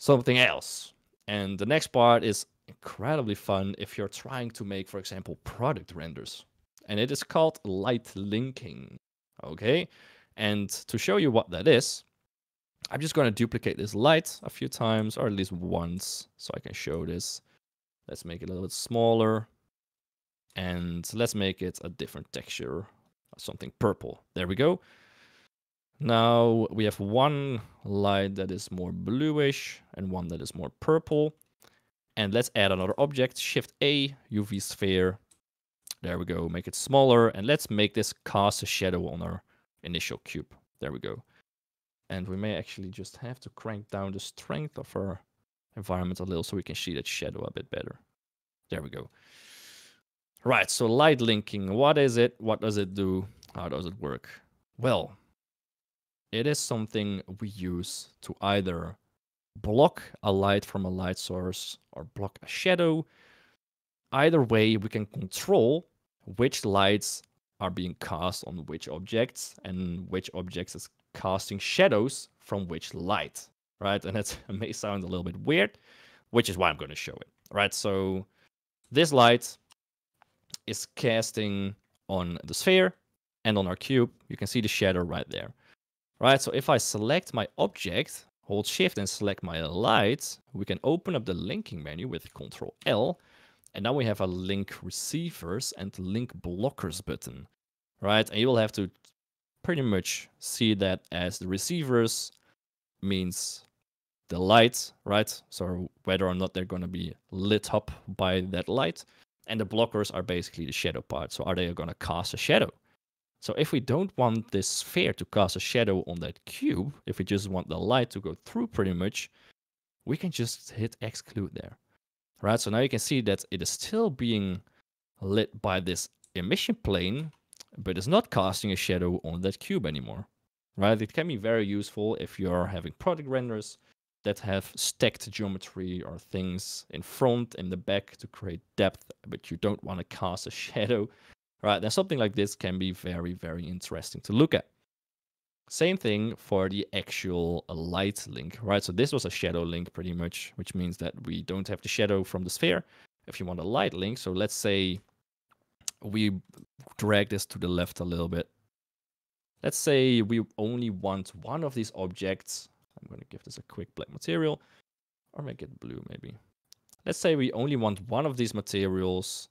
something else. And the next part is incredibly fun if you're trying to make, for example, product renders. And it is called light linking. Okay. And to show you what that is, I'm just going to duplicate this light a few times, or at least once, so I can show this. Let's make it a little bit smaller. And let's make it a different texture, something purple. There we go. Now we have one light that is more bluish and one that is more purple. And let's add another object, Shift A, UV sphere. There we go, make it smaller. And let's make this cast a shadow on our initial cube. There we go. And we may actually just have to crank down the strength of our environment a little so we can see that shadow a bit better. There we go. Right, so light linking, what is it? What does it do? How does it work? Well, it is something we use to either block a light from a light source or block a shadow. Either way, we can control which lights are being cast on which objects and which objects is casting shadows from which light, right? And that may sound a little bit weird, which is why I'm going to show it, right? So this light is casting on the sphere and on our cube. You can see the shadow right there, right? So if I select my object, hold Shift and select my light, we can open up the linking menu with Control L. And now we have a link receivers and link blockers button, right? And you will have to pretty much see that as the receivers means the light, right? So whether or not they're going to be lit up by that light. And the blockers are basically the shadow part. So are they going to cast a shadow? So if we don't want this sphere to cast a shadow on that cube, if we just want the light to go through pretty much, we can just hit exclude there. Right, so now you can see that it is still being lit by this emission plane, but it's not casting a shadow on that cube anymore. Right, it can be very useful if you're having product renders that have stacked geometry or things in front and the back to create depth, but you don't want to cast a shadow. Right, now something like this can be very, very interesting to look at. Same thing for the actual light link, right? So this was a shadow link pretty much, which means that we don't have the shadow from the sphere. If you want a light link, so let's say we drag this to the left a little bit. Let's say we only want one of these objects. I'm going to give this a quick black material or make it blue maybe. Let's say we only want one of these materials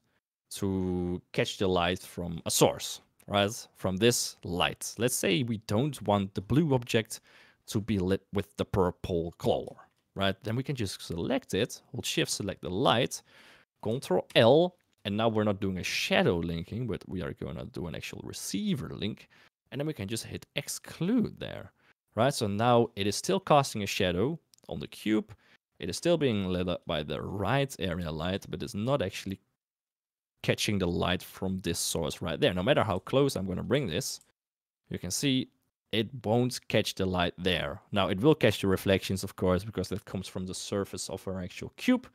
to catch the light from a source. Right, from this light. Let's say we don't want the blue object to be lit with the purple color, right? Then we can just select it, hold Shift, select the light, Control L, and now we're not doing a shadow linking, but we are going to do an actual receiver link, and then we can just hit exclude there, right? So now it is still casting a shadow on the cube. It is still being lit up by the right area light, but it's not actually catching the light from this source right there. No matter how close I'm going to bring this, you can see it won't catch the light there. Now, it will catch the reflections, of course, because that comes from the surface of our actual cube,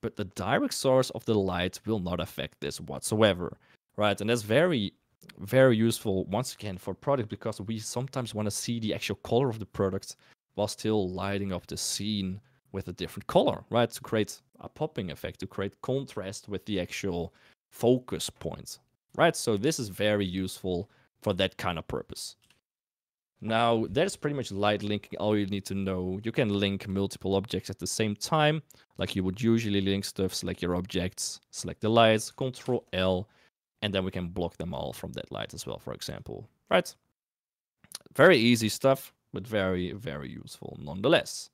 but the direct source of the light will not affect this whatsoever, right? And that's very, very useful, once again, for product, because we sometimes want to see the actual color of the product while still lighting up the scene with a different color, right? To create a popping effect, to create contrast with the actual focus points, right? So this is very useful for that kind of purpose. Now, that's pretty much light linking, all you need to know. You can link multiple objects at the same time, like you would usually link stuff, select your objects, select the lights, Control L, and then we can block them all from that light as well, for example, right? Very easy stuff, but very, very useful nonetheless.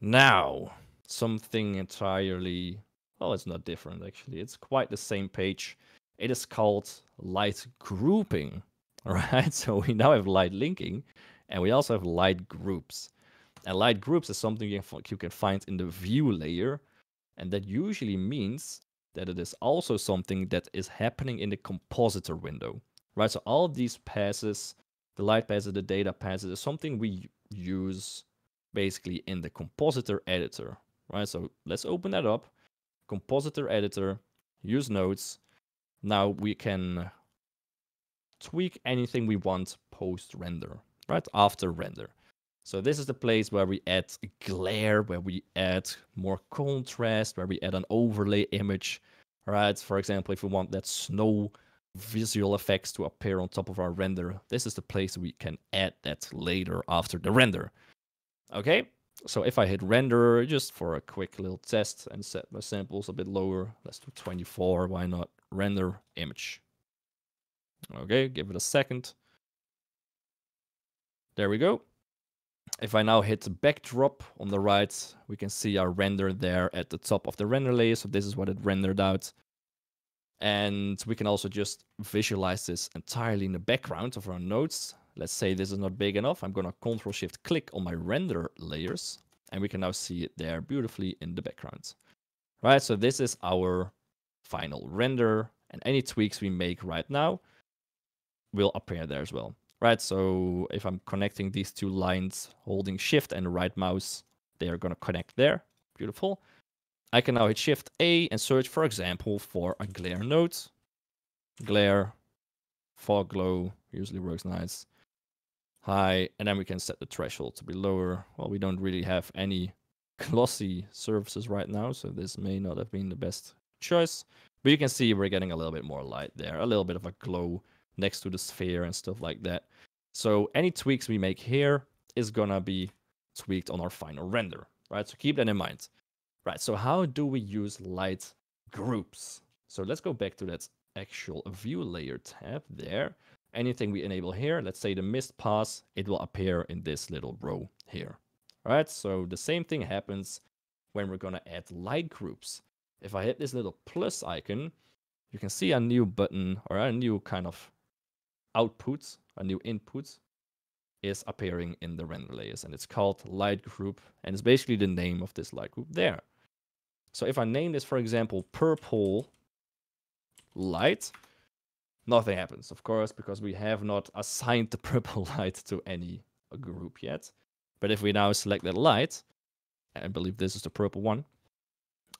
Now, something entirely... well, it's not different, actually. It's quite the same page. It is called light grouping, right? So we now have light linking, and we also have light groups. And light groups is something you can find in the view layer, and that usually means that it is also something that is happening in the compositor window, right? So all these passes, the light passes, the data passes, is something we use basically in the compositor editor, right? So let's open that up. Compositor editor, use nodes. Now we can tweak anything we want post render, right? After render. So this is the place where we add glare, where we add more contrast, where we add an overlay image, right? For example, if we want that snow visual effects to appear on top of our render, this is the place we can add that later after the render. Okay, so if I hit render just for a quick little test and set my samples a bit lower, let's do 24, why not? Render image. Okay, give it a second. There we go. If I now hit the backdrop on the right, we can see our render there at the top of the render layer. So this is what it rendered out. And we can also just visualize this entirely in the background of our nodes. Let's say this is not big enough. I'm going to Control Shift click on my render layers, and we can now see it there beautifully in the background. Right, so this is our final render, and any tweaks we make right now will appear there as well. Right, so if I'm connecting these two lines, holding Shift and right mouse, they are going to connect there. Beautiful. I can now hit Shift A and search, for example, for a glare node. Glare, fog glow, usually works nice. High, and then we can set the threshold to be lower. Well, we don't really have any glossy surfaces right now, so this may not have been the best choice. But you can see we're getting a little bit more light there, a little bit of a glow next to the sphere and stuff like that. So any tweaks we make here is gonna be tweaked on our final render, right? So keep that in mind. Right, so how do we use light groups? So let's go back to that actual view layer tab there. Anything we enable here, let's say the mist pass, it will appear in this little row here. All right, so the same thing happens when we're gonna add light groups. If I hit this little plus icon, you can see a new button or a new kind of output, a new input is appearing in the render layers, and it's called light group, and it's basically the name of this light group there. So if I name this, for example, purple light, nothing happens, of course, because we have not assigned the purple light to any group yet. But if we now select that light, I believe this is the purple one,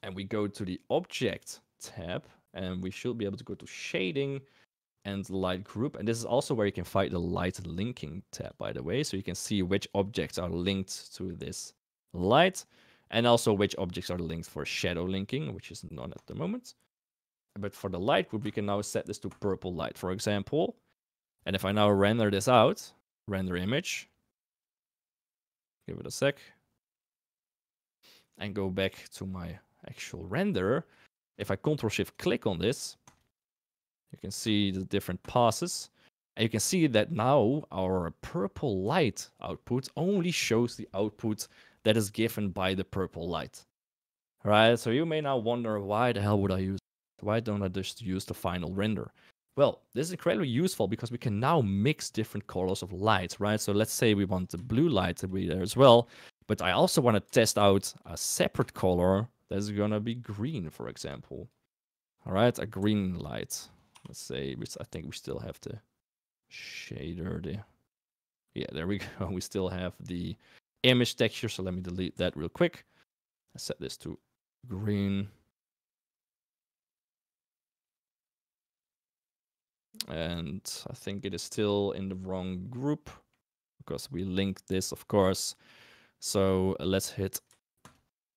and we go to the object tab, and we should be able to go to shading and light group. And this is also where you can find the light linking tab, by the way. So you can see which objects are linked to this light, and also which objects are linked for shadow linking, which is none at the moment. But for the light group, we can now set this to purple light, for example. And if I now render this out, render image, give it a sec, and go back to my actual render. If I Control Shift click on this, you can see the different passes, and you can see that now our purple light output only shows the output that is given by the purple light. All right, so you may now wonder, why the hell would I use it? Why don't I just use the final render? Well, this is incredibly useful because we can now mix different colors of light, right? So let's say we want the blue light to be there as well, but I also want to test out a separate color that's going to be green, for example. All right, a green light. Let's say, which I think we still have the shader there. Yeah, there we go. We still have the image texture. So let me delete that real quick. I set this to green. And I think it is still in the wrong group because we linked this, of course. So let's hit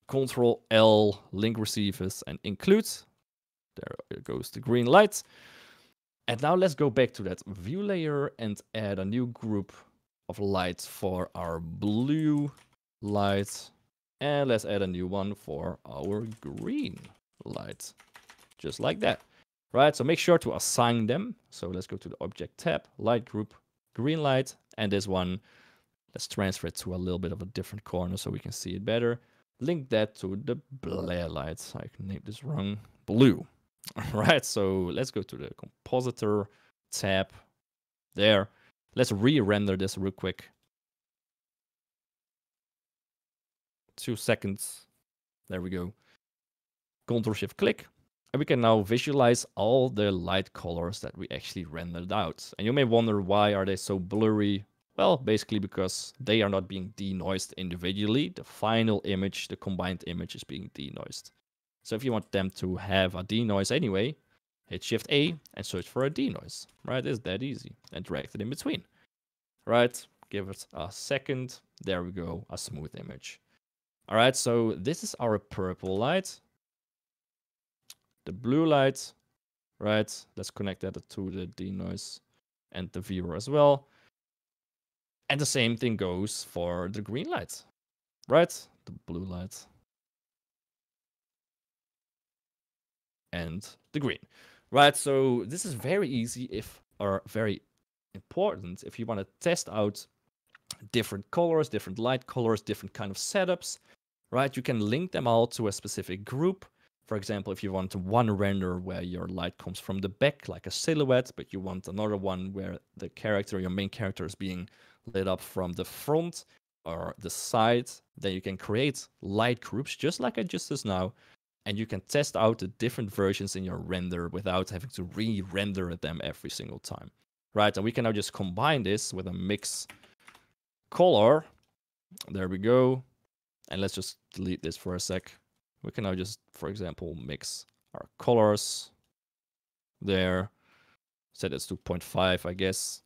Control L, link receivers, and include. There goes the green light. And now let's go back to that view layer and add a new group of lights for our blue light. And let's add a new one for our green light. Just like that. Right, so make sure to assign them. So let's go to the object tab, light group, green light. And this one, let's transfer it to a little bit of a different corner so we can see it better. Link that to the blare lights. I named this wrong. Blue. All right, so let's go to the compositor tab there. Let's re-render this real quick. 2 seconds. There we go. Control Shift click. And we can now visualize all the light colors that we actually rendered out. And you may wonder, why are they so blurry? Well, basically because they are not being denoised individually. The final image, the combined image, is being denoised. So if you want them to have a denoise anyway, hit Shift A and search for a denoise, right? It's that easy, and drag it in between, right? Give it a second. There we go, a smooth image. All right, so this is our purple light. The blue light, right? Let's connect that to the denoise and the viewer as well. And the same thing goes for the green light, right? The blue light and the green, right? So this is very easy if, or very important if you want to test out different colors, different light colors, different kind of setups, right? You can link them all to a specific group. For example, if you want one render where your light comes from the back like a silhouette, but you want another one where the character, your main character, is being lit up from the front or the side, then you can create light groups just like I just did now, and you can test out the different versions in your render without having to re-render them every single time, right? And we can now just combine this with a mix color. There we go. And let's just delete this for a sec. We can now just, for example, mix our colors there. Set this to 0.5, I guess.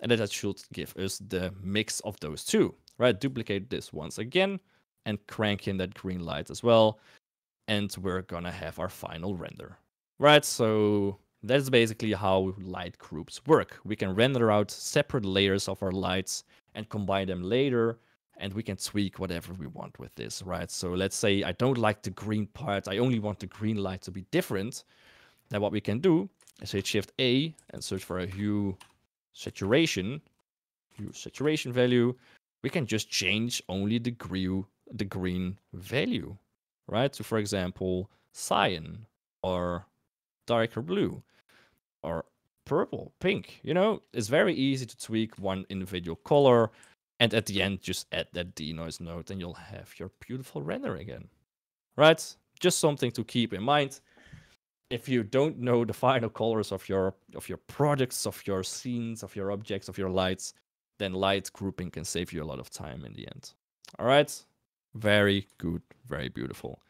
And that should give us the mix of those two, right? Duplicate this once again and crank in that green light as well. And we're going to have our final render, right? So that's basically how light groups work. We can render out separate layers of our lights and combine them later, and we can tweak whatever we want with this, right? So let's say I don't like the green part. I only want the green light to be different. Then what we can do is hit Shift A and search for a hue saturation value. We can just change only the green value, right? So for example, cyan or darker blue or purple, pink, you know, it's very easy to tweak one individual color. And at the end, just add that denoise node and you'll have your beautiful render again, right? Just something to keep in mind. If you don't know the final colors of your products, of your scenes, of your objects, of your lights, then light grouping can save you a lot of time in the end. All right. Very good. Very beautiful.